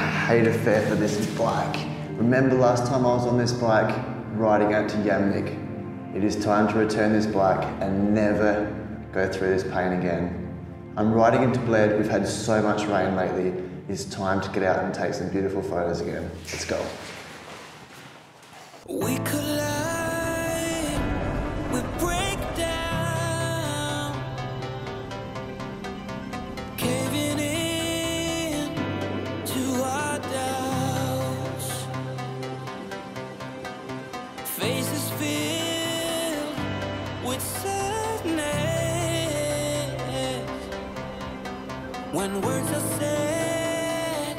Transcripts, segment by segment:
I hate the fact that this is black. Remember last time I was on this bike, riding out to Yamnik. It is time to return this bike and never go through this pain again. I'm riding into Bled, we've had so much rain lately. It's time to get out and take some beautiful photos again. Let's go. We collide, we break down, caving in to our doubts, faces filled with sadness, when words are said,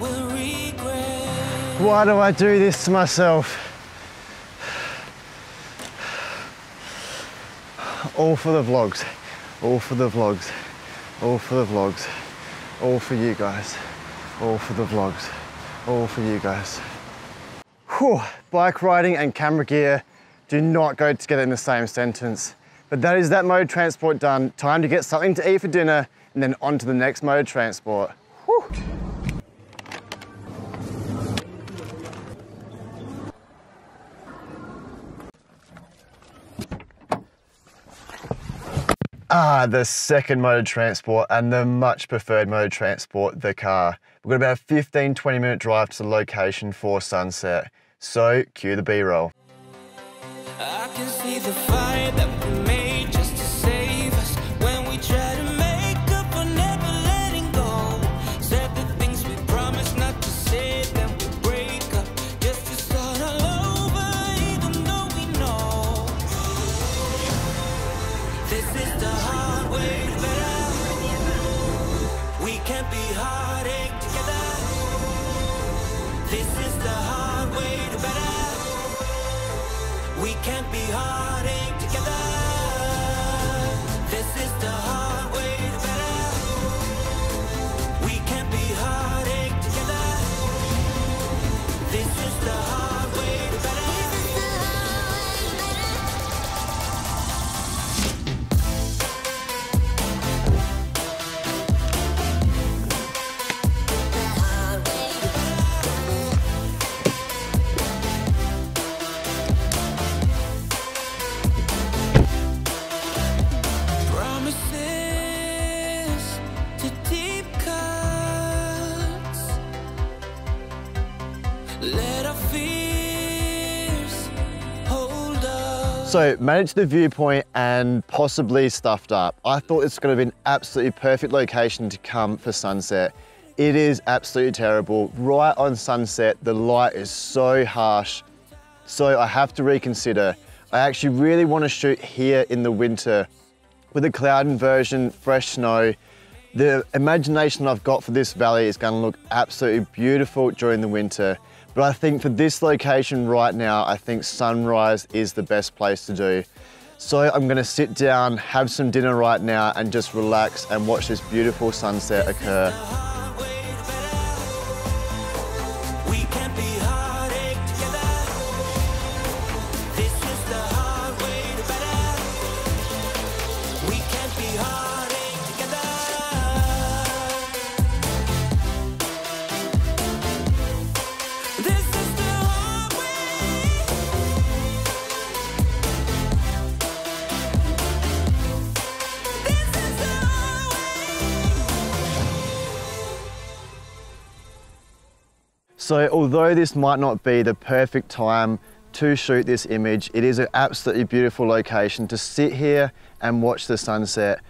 we'll regret. Why do I do this to myself? All for the vlogs, all for the vlogs, all for the vlogs, all for you guys, all for the vlogs, all for you guys. Whew, bike riding and camera gear do not go together in the same sentence. But that is that mode of transport done. Time to get something to eat for dinner and then on to the next mode of transport. Whew. Ah, the second mode of transport and the much preferred mode of transport, the car. We've got about a 15-20 minute drive to the location for sunset. So, cue the B-roll. I can see the fire that we made just to save us when we try to make up for never letting go. Said the things we promised not to say, then we break up just to start all over, even though we know this is the hard way to get out. We can't be heartache together. This is the hard way to get out. We can't be heartache together. This is the hard way to get out. We can't be heartache together. This is the hard way to get out. So, managed the viewpoint and possibly stuffed up. I thought this was going to be an absolutely perfect location to come for sunset. It is absolutely terrible. Right on sunset, the light is so harsh. So I have to reconsider. I actually really want to shoot here in the winter with a cloud inversion, fresh snow. The imagination I've got for this valley is going to look absolutely beautiful during the winter. But I think for this location right now, I think sunrise is the best place to do. So I'm gonna sit down, have some dinner right now and just relax and watch this beautiful sunset occur. So although this might not be the perfect time to shoot this image, it is an absolutely beautiful location to sit here and watch the sunset.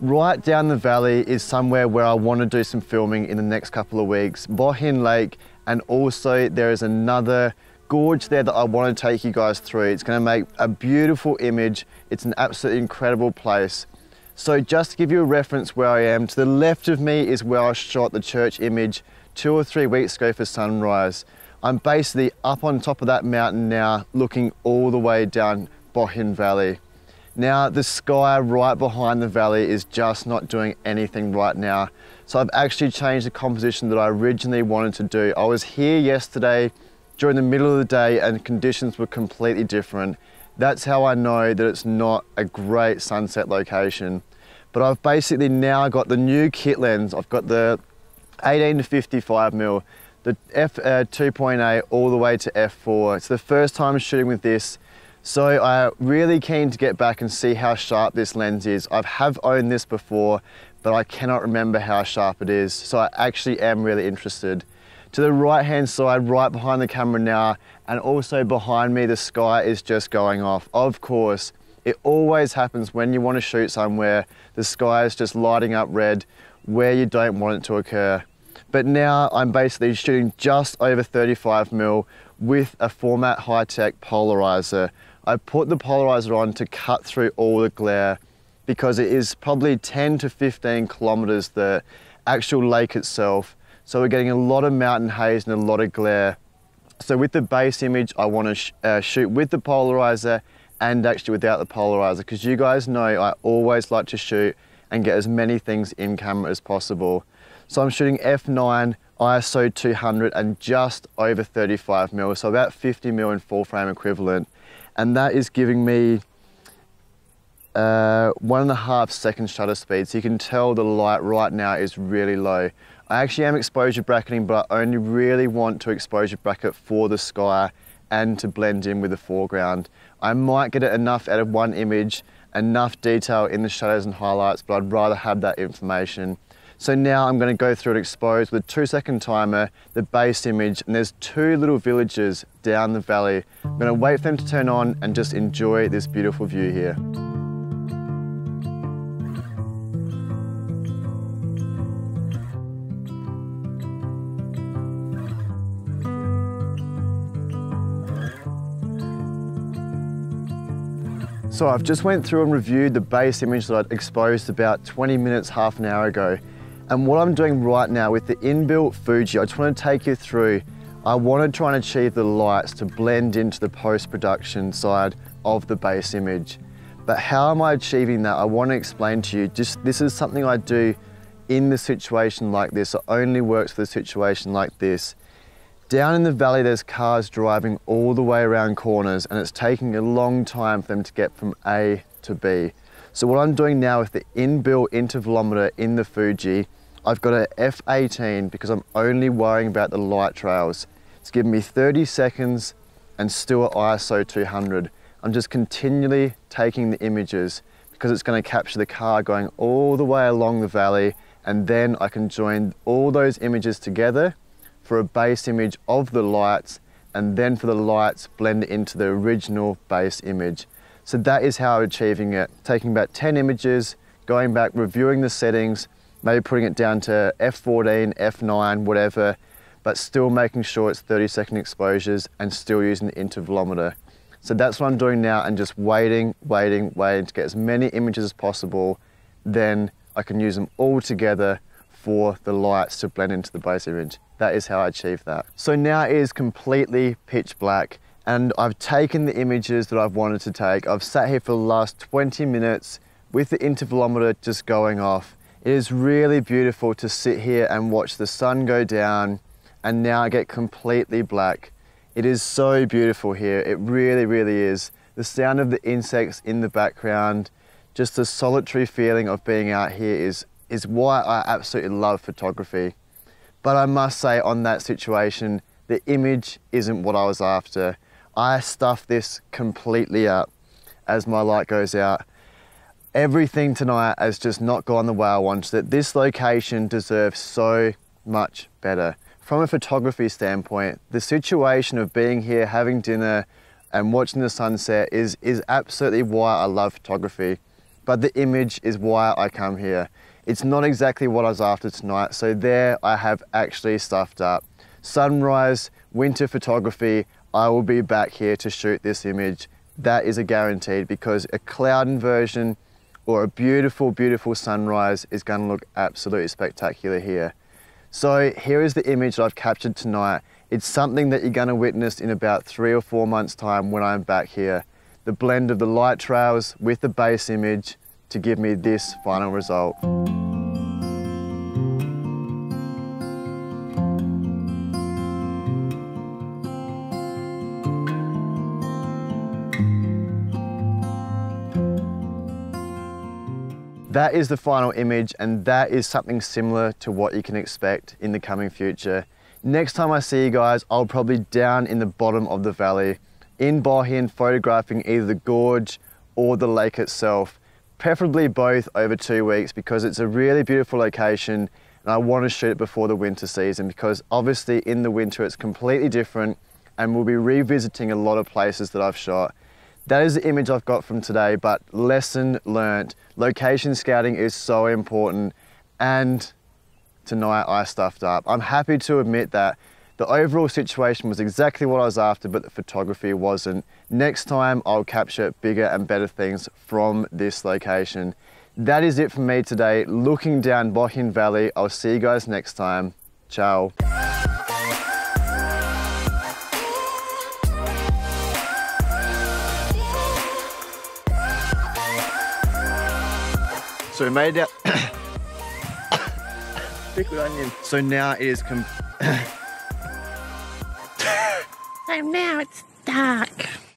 Right down the valley is somewhere where I want to do some filming in the next couple of weeks, Bohinj Lake, and also there is another gorge there that I want to take you guys through. It's going to make a beautiful image. It's an absolutely incredible place. So just to give you a reference where I am, to the left of me is where I shot the church image 2 or 3 weeks ago for sunrise. I'm basically up on top of that mountain now, looking all the way down Bohinj Valley. Now the sky right behind the valley is just not doing anything right now. So I've actually changed the composition that I originally wanted to do. I was here yesterday during the middle of the day and conditions were completely different. That's how I know that it's not a great sunset location. But I've basically now got the new kit lens. I've got the 18 to 55 mil, the f2.8 all the way to f4. It's the first time shooting with this, so I'm really keen to get back and see how sharp this lens is. I have owned this before, but I cannot remember how sharp it is, so I actually am really interested. To the right hand side, right behind the camera now, and also behind me, the sky is just going off. Of course, it always happens when you want to shoot somewhere, the sky is just lighting up red where you don't want it to occur. But now I'm basically shooting just over 35 mil with a Format Hi-Tech polarizer. I put the polarizer on to cut through all the glare because it is probably 10 to 15 kilometers the actual lake itself. So we're getting a lot of mountain haze and a lot of glare. So with the base image, I want to shoot with the polarizer and actually without the polarizer, because you guys know I always like to shoot and get as many things in camera as possible. So I'm shooting f9, ISO 200 and just over 35 mil, so about 50 mil in full frame equivalent. And that is giving me 1.5 second shutter speed. So you can tell the light right now is really low. I actually am exposure bracketing, but I only really want to exposure bracket for the sky and to blend in with the foreground. I might get it enough out of one image, enough detail in the shadows and highlights, but I'd rather have that information. So now I'm going to go through and expose with a 2-second timer, the base image, and there's two little villages down the valley. I'm going to wait for them to turn on and just enjoy this beautiful view here. So I've just went through and reviewed the base image that I'd exposed about 20 minutes, half an hour ago. And what I'm doing right now with the inbuilt Fuji, I just want to take you through. I want to try and achieve the lights to blend into the post-production side of the base image. But how am I achieving that? I want to explain to you, just this is something I do in the situation like this. It only works for the situation like this. Down in the valley, there's cars driving all the way around corners, and it's taking a long time for them to get from A to B. So what I'm doing now with the inbuilt intervalometer in the Fuji, I've got an f18 because I'm only worrying about the light trails. It's giving me 30 seconds and still at ISO 200. I'm just continually taking the images because it's going to capture the car going all the way along the valley, and then I can join all those images together for a base image of the lights, and then for the lights blend it into the original base image. So that is how I'm achieving it. Taking about 10 images, going back, reviewing the settings, maybe putting it down to F14, F9, whatever, but still making sure it's 30-second exposures and still using the intervalometer. So that's what I'm doing now, and just waiting, waiting, waiting to get as many images as possible. Then I can use them all together for the lights to blend into the base image. That is how I achieved that. So now it is completely pitch black, and I've taken the images that I've wanted to take. I've sat here for the last 20 minutes with the intervalometer just going off. It is really beautiful to sit here and watch the sun go down, and now I get completely black. It is so beautiful here. It really, really is. The sound of the insects in the background, just the solitary feeling of being out here is why I absolutely love photography. But I must say, on that situation, the image isn't what I was after. I stuffed this completely up as my light goes out. Everything tonight has just not gone the way I wanted it. This location deserves so much better. From a photography standpoint, the situation of being here, having dinner and watching the sunset is absolutely why I love photography. But the image is why I come here. It's not exactly what I was after tonight, so there I have actually stuffed up. Sunrise, winter photography, I will be back here to shoot this image. That is a guarantee, because a cloud inversion or a beautiful, beautiful sunrise is going to look absolutely spectacular here. So here is the image that I've captured tonight. It's something that you're going to witness in about 3 or 4 months' time when I'm back here. The blend of the light trails with the base image to give me this final result. That is the final image, and that is something similar to what you can expect in the coming future. Next time I see you guys, I'll probably be down in the bottom of the valley in Bohinj, photographing either the gorge or the lake itself, preferably both over 2 weeks, because it's a really beautiful location and I want to shoot it before the winter season, because obviously in the winter it's completely different and we'll be revisiting a lot of places that I've shot. That is the image I've got from today, but lesson learnt. Location scouting is so important, and tonight I stuffed up. I'm happy to admit that the overall situation was exactly what I was after, but the photography wasn't. Next time I'll capture bigger and better things from this location. That is it for me today, looking down Bohinj Valley. I'll see you guys next time. Ciao. So we made it out. Pickled onion. So now it is